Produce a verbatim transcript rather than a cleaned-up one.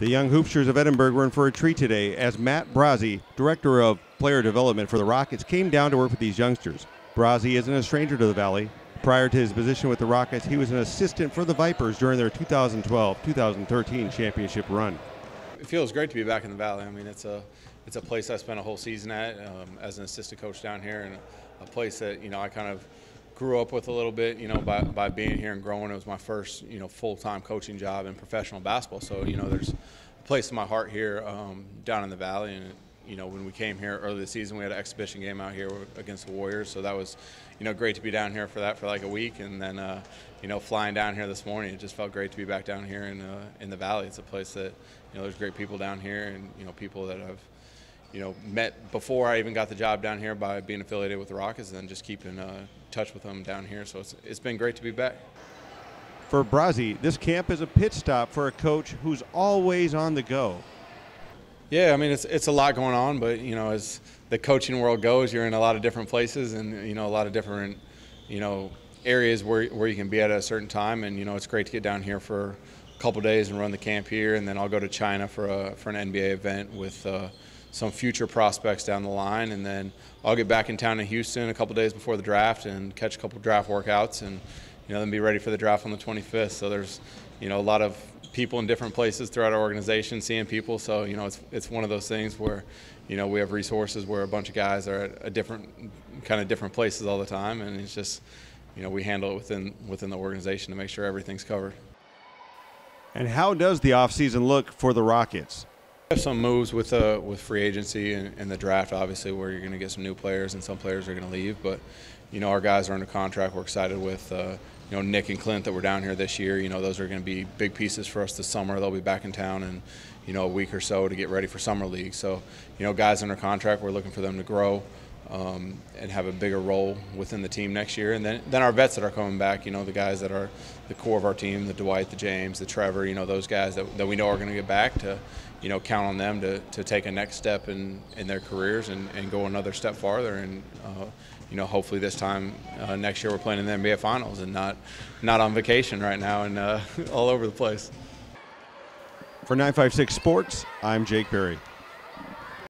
The young hoopsters of Edinburgh were in for a treat today as Matt Brase, Director of Player Development for the Rockets, came down to work with these youngsters. Brase isn't a stranger to the Valley. Prior to his position with the Rockets, he was an assistant for the Vipers during their two thousand twelve two thousand thirteen championship run. It feels great to be back in the Valley. I mean, it's a, it's a place I spent a whole season at um, as an assistant coach down here, and a, a place that, you know, I kind of grew up with a little bit, you know, by, by being here and growing. It was my first, you know, full-time coaching job in professional basketball. So, you know, there's a place in my heart here um, down in the Valley. And, you know, when we came here early this season, we had an exhibition game out here against the Warriors. So that was, you know, great to be down here for that for like a week. And then, uh, you know, flying down here this morning, it just felt great to be back down here in, uh, in the Valley. It's a place that, you know, there's great people down here and, you know, people that I've, you know, met before I even got the job down here by being affiliated with the Rockets, and then just keeping uh, touch with them down here. So it's, it's been great to be back. For Brase, this camp is a pit stop for a coach who's always on the go. Yeah, I mean, it's, it's a lot going on, but, you know, as the coaching world goes, you're in a lot of different places and, you know, a lot of different, you know, areas where, where you can be at a certain time. And, you know, it's great to get down here for a couple days and run the camp here, and then I'll go to China for, a, for an N B A event with uh, some future prospects down the line, and then I'll get back in town to Houston a couple days before the draft and catch a couple draft workouts, and you know, then be ready for the draft on the twenty-fifth. So there's, you know, a lot of people in different places throughout our organization, seeing people. So you know, it's it's one of those things where, you know, we have resources where a bunch of guys are at a different kind of different places all the time, and it's just, you know, we handle it within within the organization to make sure everything's covered. And how does the offseason look for the Rockets? We have some moves with uh, with free agency and, and the draft, obviously, where you're going to get some new players and some players are going to leave. But you know, our guys are under contract. We're excited with uh, you know, Nick and Clint that were down here this year. You know, those are going to be big pieces for us this summer. They'll be back in town in, you know, a week or so to get ready for summer league. So you know, guys under contract, we're looking for them to grow um, and have a bigger role within the team next year. And then then our vets that are coming back. You know, the guys that are the core of our team, the Dwight, the James, the Trevor. You know, those guys that that we know are going to get back to. You know, count on them to, to take a next step in, in their careers and, and go another step farther. And, uh, you know, hopefully this time uh, next year we're playing in the N B A Finals and not, not on vacation right now and uh, all over the place. For nine five six Sports, I'm Jake Berry.